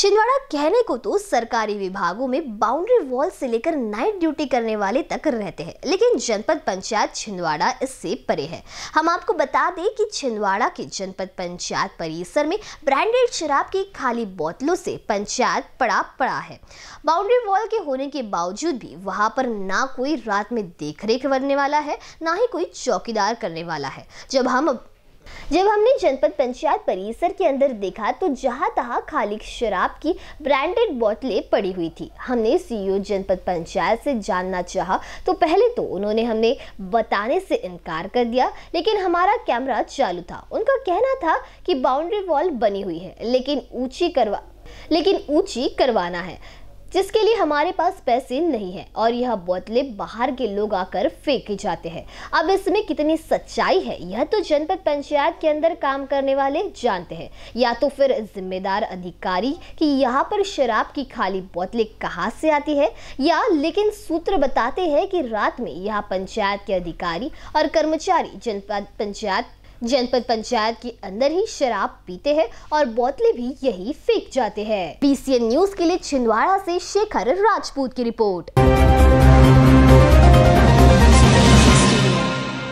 छिंदवाड़ा कहने को तो सरकारी विभागों में बाउंड्री वॉल से लेकर नाइट ड्यूटी करने वाले तक रहते हैं, लेकिन जनपद पंचायत छिंदवाड़ा इससे परे है। हम आपको बता दें कि छिंदवाड़ा के जनपद पंचायत परिसर में ब्रांडेड शराब की खाली बोतलों से पंचायत पड़ा है। बाउंड्री वॉल के होने के बावजूद भी वहां पर ना कोई रात में देखरेख करने वाला है, ना ही कोई चौकीदार करने वाला है। जब हमने जनपद पंचायत परिसर के अंदर देखा तो जहां तहां खाली शराब की ब्रांडेड बोतलें पड़ी हुई थी। हमने सीईओ जनपद पंचायत से जानना चाहा तो पहले तो उन्होंने हमने बताने से इनकार कर दिया, लेकिन हमारा कैमरा चालू था। उनका कहना था कि बाउंड्री वॉल बनी हुई है लेकिन ऊंची करवाना है, जिसके लिए हमारे पास पैसे नहीं है और यह बोतलें बाहर के लोग आकर फेंके जाते हैं। अब इसमें कितनी सच्चाई है यह तो जनपद पंचायत के अंदर काम करने वाले जानते हैं, या तो फिर जिम्मेदार अधिकारी कि यहाँ पर शराब की खाली बोतलें कहाँ से आती है, या लेकिन सूत्र बताते हैं कि रात में यहाँ पंचायत के अधिकारी और कर्मचारी जनपद पंचायत के अंदर ही शराब पीते हैं और बोतलें भी यही फेंक जाते हैं। INBCN न्यूज के लिए छिंदवाड़ा से शेखर राजपूत की रिपोर्ट।